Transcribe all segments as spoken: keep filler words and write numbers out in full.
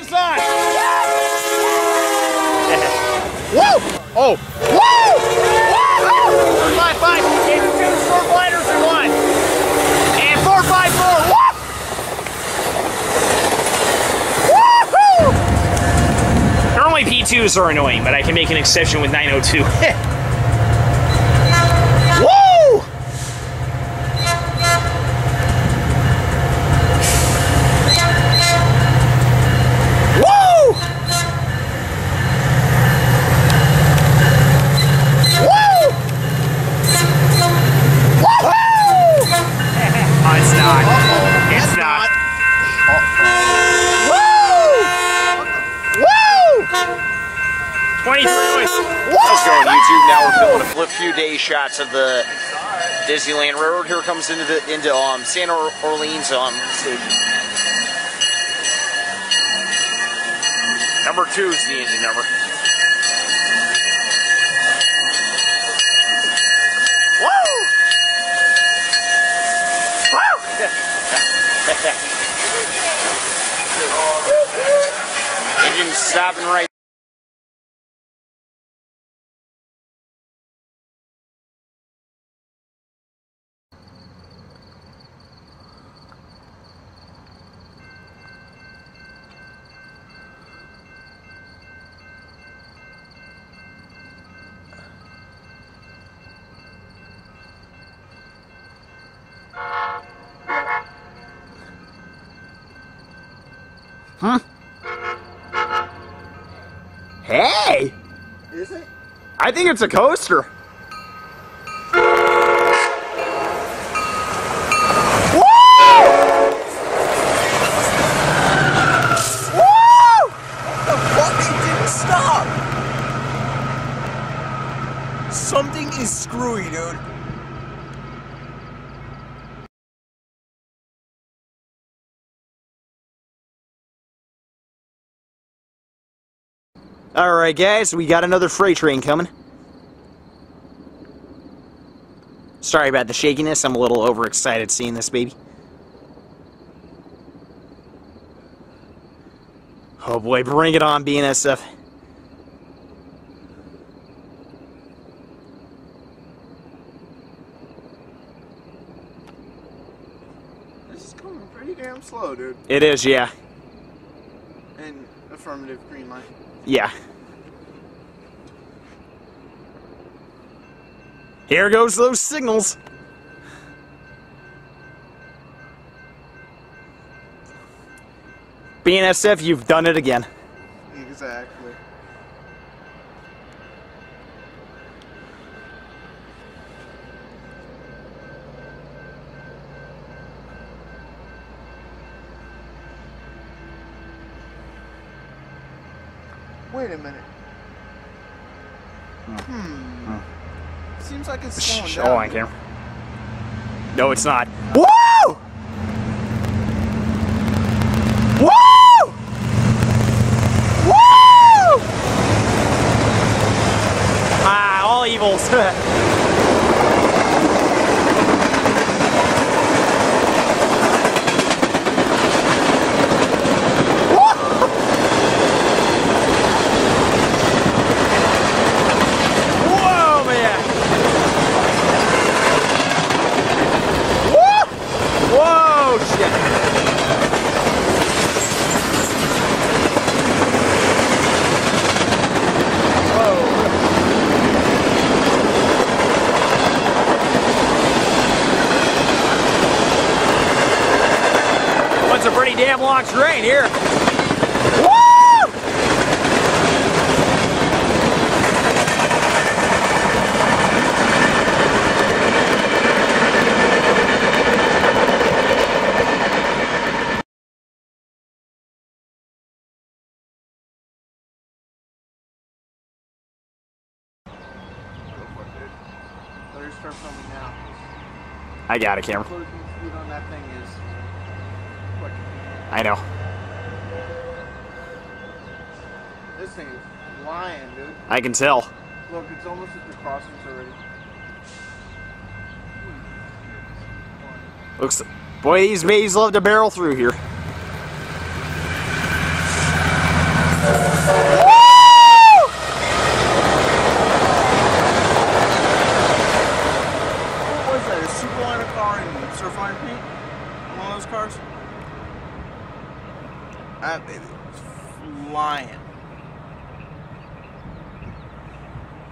left side. Woo! Oh. Woo! Woo! Five, five. It's two short gliders in one. And four, five, four. Woo! Woohoo! Normally P twos are annoying, but I can make an exception with nine oh two. Shots of the Disneyland Railroad. Here comes into the into um Santa Orleans um station. Number two is the engine number. Woo! Woo! Engine stopping right. Huh? Hey! Is it? I think it's a coaster. Whoa! Whoa! What the fuck? It didn't stop! Something is screwy, dude. Alright guys, we got another freight train coming. Sorry about the shakiness, I'm a little overexcited seeing this baby. Oh boy, bring it on, B N S F. This is coming pretty damn slow, dude. It is, yeah. And affirmative green light. Yeah. Here goes those signals. B N S F, you've done it again. Exactly. Wait a minute. Hmm. hmm. hmm. Seems like it's slowing down. Oh, I can't. No, it's not. Woo! Woo! Woo! Ah, all evils. Damn long terrain here. Woo! I got a camera. I know. This thing is flying, dude. I can tell. Look, it's almost at the crossings already. Looks, boy, these babies love to barrel through here. I'm lying.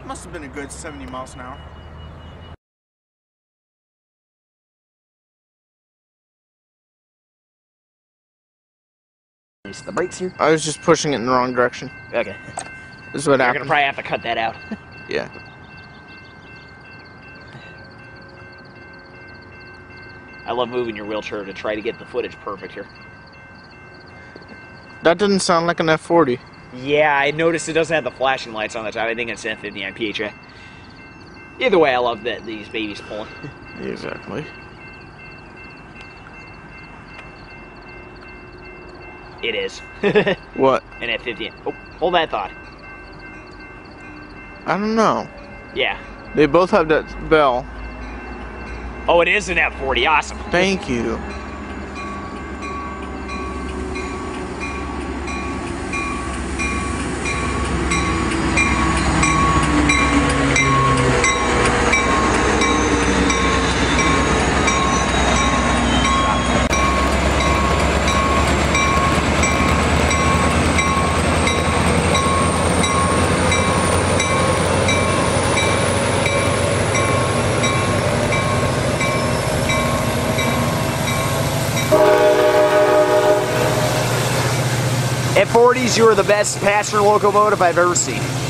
Must have been a good seventy miles an hour. Release the brakes here. I was just pushing it in the wrong direction. Okay. This is what happened. You're gonna probably have to cut that out. Yeah. I love moving your wheelchair to try to get the footage perfect here. That doesn't sound like an F forty. Yeah, I noticed it doesn't have the flashing lights on the top. I think it's an F fifty on P H A. Either way, I love that these babies pulling. Exactly. It is. What? An F fifty. Oh, hold that thought. I don't know. Yeah. They both have that bell. Oh, it is an F forty. Awesome. Thank you. F forties, you are the best passenger locomotive I've ever seen.